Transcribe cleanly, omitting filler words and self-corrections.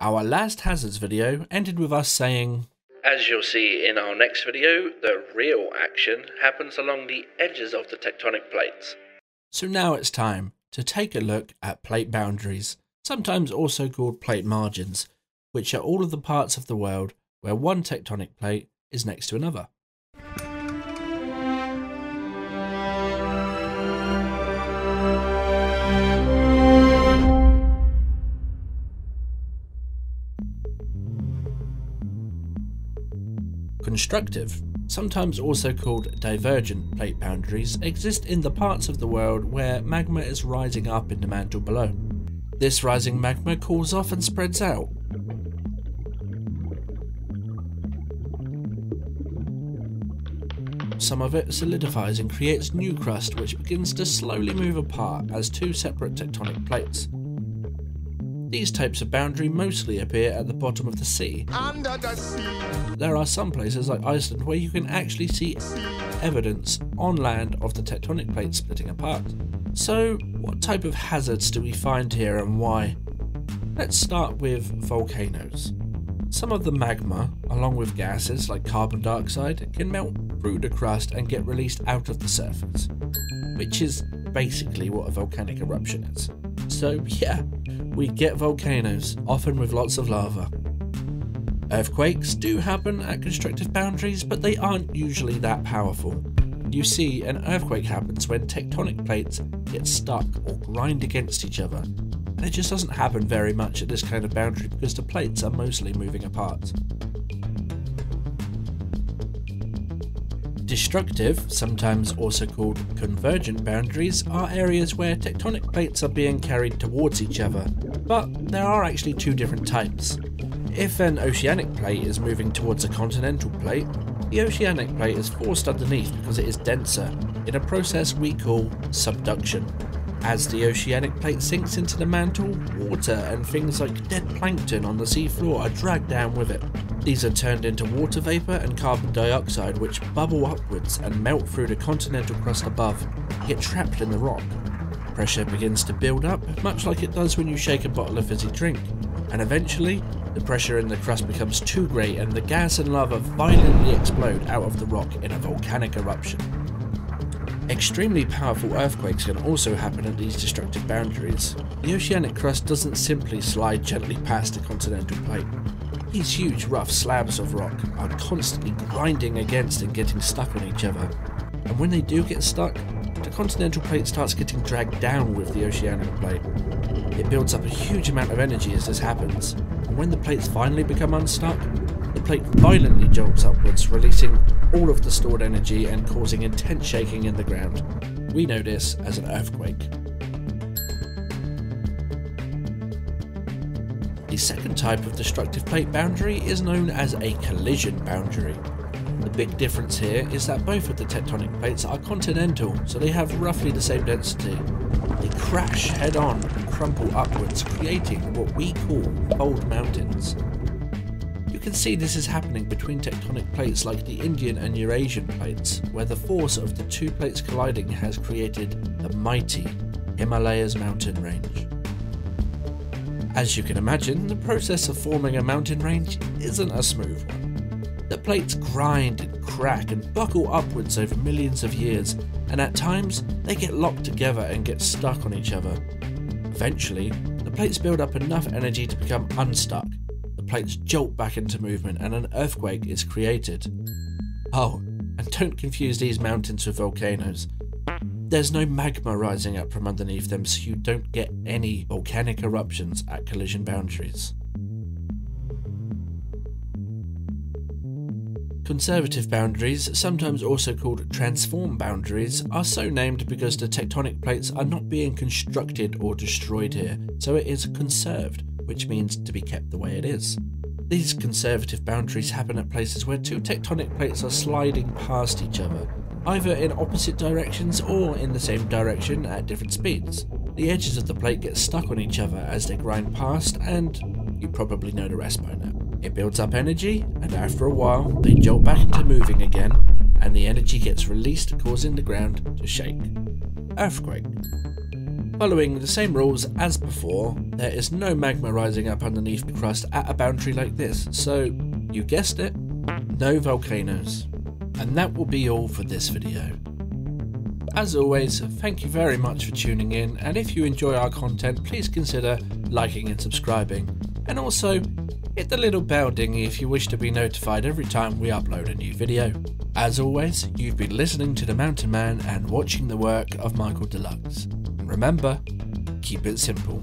Our last hazards video ended with us saying, as you'll see in our next video, the real action happens along the edges of the tectonic plates. So now it's time to take a look at plate boundaries, sometimes also called plate margins, which are all of the parts of the world where one tectonic plate is next to another. Constructive, sometimes also called divergent plate boundaries, exist in the parts of the world where magma is rising up in the mantle below. This rising magma cools off and spreads out. Some of it solidifies and creates new crust, which begins to slowly move apart as two separate tectonic plates. These types of boundary mostly appear at the bottom of the sea. Under the sea. There are some places like Iceland where you can actually see evidence on land of the tectonic plates splitting apart. So what type of hazards do we find here and why? Let's start with volcanoes. Some of the magma, along with gases like carbon dioxide, can melt through the crust and get released out of the surface, which is basically what a volcanic eruption is. So yeah, we get volcanoes, often with lots of lava. Earthquakes do happen at constructive boundaries, but they aren't usually that powerful. You see, an earthquake happens when tectonic plates get stuck or grind against each other. And it just doesn't happen very much at this kind of boundary because the plates are mostly moving apart. Destructive, sometimes also called convergent boundaries, are areas where tectonic plates are being carried towards each other, but there are actually two different types. If an oceanic plate is moving towards a continental plate, the oceanic plate is forced underneath because it is denser, in a process we call subduction. As the oceanic plate sinks into the mantle, water and things like dead plankton on the seafloor are dragged down with it. These are turned into water vapour and carbon dioxide, which bubble upwards and melt through the continental crust above, get trapped in the rock. Pressure begins to build up, much like it does when you shake a bottle of fizzy drink, and eventually, the pressure in the crust becomes too great and the gas and lava violently explode out of the rock in a volcanic eruption. Extremely powerful earthquakes can also happen at these destructive boundaries. The oceanic crust doesn't simply slide gently past the continental plate. These huge rough slabs of rock are constantly grinding against and getting stuck on each other. And when they do get stuck, the continental plate starts getting dragged down with the oceanic plate. It builds up a huge amount of energy as this happens, and when the plates finally become unstuck, the plate violently jolts upwards, releasing all of the stored energy and causing intense shaking in the ground. We know this as an earthquake. The second type of destructive plate boundary is known as a collision boundary. The big difference here is that both of the tectonic plates are continental, so they have roughly the same density. They crash head-on and crumple upwards, creating what we call fold mountains. You can see this is happening between tectonic plates like the Indian and Eurasian plates, where the force of the two plates colliding has created the mighty Himalayas mountain range. As you can imagine, the process of forming a mountain range isn't a smooth one. The plates grind and crack and buckle upwards over millions of years, and at times they get locked together and get stuck on each other. Eventually, the plates build up enough energy to become unstuck. Plates jolt back into movement and an earthquake is created. Oh, and don't confuse these mountains with volcanoes. There's no magma rising up from underneath them, so you don't get any volcanic eruptions at collision boundaries. Conservative boundaries, sometimes also called transform boundaries, are so named because the tectonic plates are not being constructed or destroyed here, so it is conserved, which means to be kept the way it is. These conservative boundaries happen at places where two tectonic plates are sliding past each other, either in opposite directions or in the same direction at different speeds. The edges of the plate get stuck on each other as they grind past, and you probably know the rest by now. It builds up energy, and after a while, they jolt back into moving again, and the energy gets released, causing the ground to shake. Earthquake. Following the same rules as before, there is no magma rising up underneath the crust at a boundary like this, so you guessed it, no volcanoes. And that will be all for this video. As always, thank you very much for tuning in, and if you enjoy our content, please consider liking and subscribing, and also hit the little bell dingy if you wish to be notified every time we upload a new video. As always, you've been listening to The Mountain Man and watching the work of Michael Deluxe. Remember, keep it simple.